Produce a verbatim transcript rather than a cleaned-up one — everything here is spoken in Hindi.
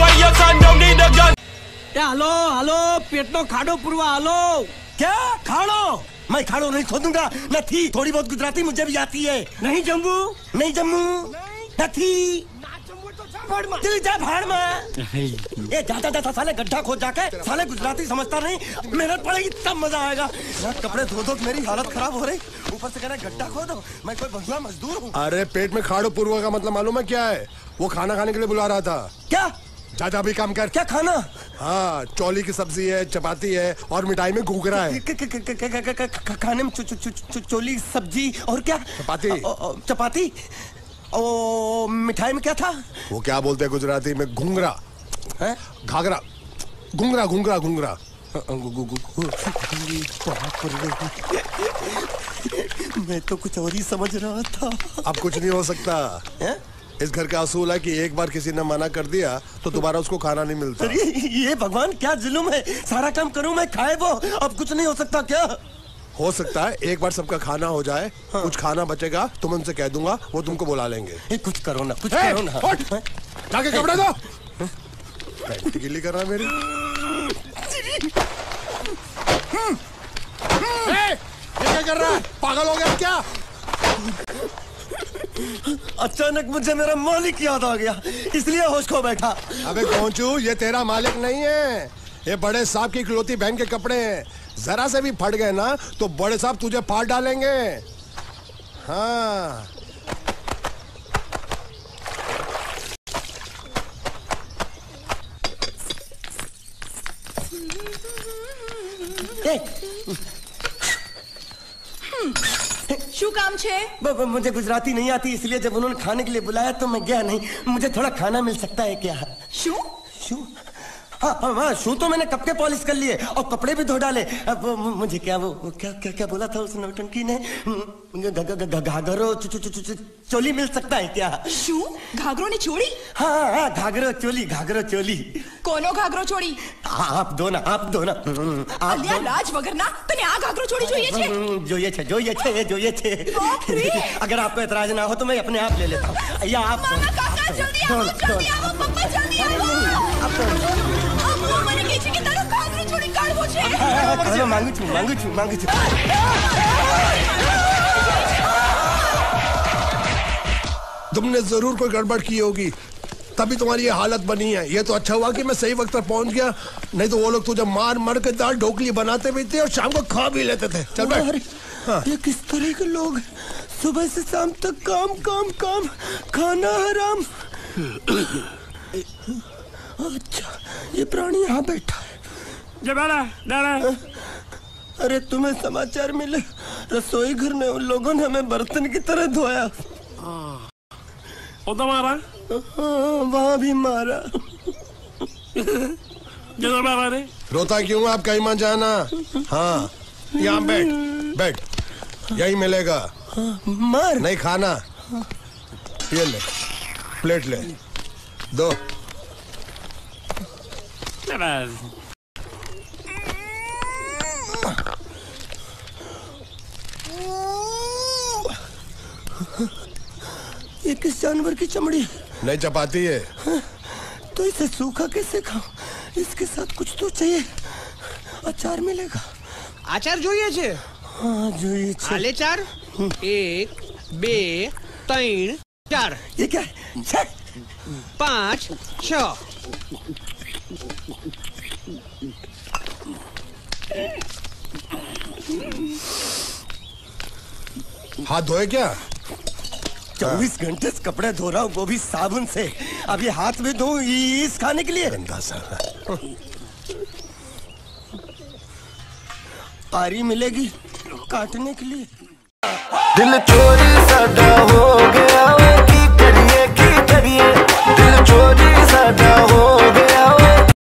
why your son don't need a gun. Hello hello पेट नो खाड़ो पुरवा हेलो क्या खाड़ो मैं खाड़ो नहीं खोदूंगा न थी थोड़ी बहुत गुजराती मुझे भी आती है नहीं जम्मू नहीं जम्मू न थी दिल जा भाड़ में ये जाता जाता साले गड्ढा खोद जाके साले गुजराती समझता नहीं मेहनत पड़ेगी तब मजा आएगा कपड़े धो धो मेरी हालत खराब हो रही ऊपर से कह रहा है गड्ढा खोदो मैं कोई भगला मजदूर हूँ। अरे पेट में खाड़ो पूर्वा का मतलब मालूम है क्या है वो खाना खाने के लिए बुला रहा था क्या जाता भी काम कर क्या खाना हाँ चौली की सब्जी है चपाती है और मिठाई में घूघरा है खाने में चौली सब्जी और क्या चपाती चपाती ओ मिठाई में क्या था वो क्या बोलते हैं गुजराती में घुंगरा है घाघरा घुंगरा घुंगरा घुंगरा मैं तो कुछ और ही समझ रहा था। अब कुछ नहीं हो सकता है? इस घर का असूल है कि एक बार किसी ने मना कर दिया तो दोबारा उसको खाना नहीं मिलता। ये भगवान क्या जुल्म है सारा काम करूं मैं खाए वो अब कुछ नहीं हो सकता क्या हो सकता है एक बार सबका खाना हो जाए हाँ। कुछ खाना बचेगा तो मैं उनसे कह दूंगा वो तुमको बुला लेंगे। ए, कुछ करो ना कुछ ए, करो ना जाके कपड़े दो पैंट गीली कर रहा मेरी ए, ये क्या कर रहा है पागल हो गया क्या अचानक मुझे मेरा मालिक याद आ गया इसलिए होश खो बैठा। अबे पहुंचू ये तेरा मालिक नहीं है ये बड़े साहब की इकलौती बहन के कपड़े हैं जरा से भी फट गए ना तो बड़े साहब तुझे फाड़ डालेंगे। हाँ शू काम छे मुझे गुजराती नहीं आती इसलिए जब उन्होंने खाने के लिए बुलाया तो मैं गया नहीं मुझे थोड़ा खाना मिल सकता है क्या शू शू हाँ हाँ हाँ शू तो मैंने कब के पॉलिश कर लिए और कपड़े भी धो डाले अब मुझे क्या वो क्या क्या क्या बोला था उस नौटंकी ने घाघरो चोली मिल सकता है क्या शू घाघरो ने चोली हाँ हाँ घाघरो चोली घाघरो चोली कोनो घाघरो चोली आप दो ना आप दो ना आप राज वगरना तने आ घाघरो चोली જોઈએ છે જોઈએ છે જોઈએ છે જોઈએ છે अगर आपको ऐतराज ना हो तो मैं अपने आप ले लेता हूँ या आप जल्दी आओ जल्दी आओ पापा जल्दी आओ मांगू मांगू छू मांगू छू मांगू छू तुमने जरूर कोई गड़बड़ की होगी तभी तुम्हारी ये हालत बनी है। ये तो अच्छा हुआ कि मैं सही वक्त पर पहुंच गया नहीं तो वो लोग तुझे मार मार के दाल ढोकली बनाते भी थे और शाम को खा भी लेते थे। चल बैठ। हाँ। ये किस तरह के लोग सुबह से शाम तक काम काम काम खाना हराम। अच्छा ये प्राणी यहाँ बैठा है जबाला, दारा। अरे तुम्हें समाचार मिले रसोई घर में उन लोगों ने हमें बर्तन की तरह धोया और मारा वहाँ भी मारा ने रोता क्यों आप कहीं मत जाना हाँ यहाँ बैठ बैठ यही मिलेगा मार नहीं खाना ये ले प्लेट ले दो ये किस जानवर की चमड़ी नहीं चपाती है तो इसे सूखा कैसे खाऊं इसके साथ कुछ तो चाहिए अचार मिलेगा अचार જોઈએ છે हाँ જોઈએ છે आले चार एक बे तीन चार ये क्या है पाँच छ हाथ धोए क्या चौबीस घंटे से कपड़े धो रहा हूँ वो भी साबुन से अब ये हाथ में धो इस खाने के लिए पारी मिलेगी काटने के लिए दिल चोरी सदा हो गया की करिए की करिए दिल चोरी सदा हो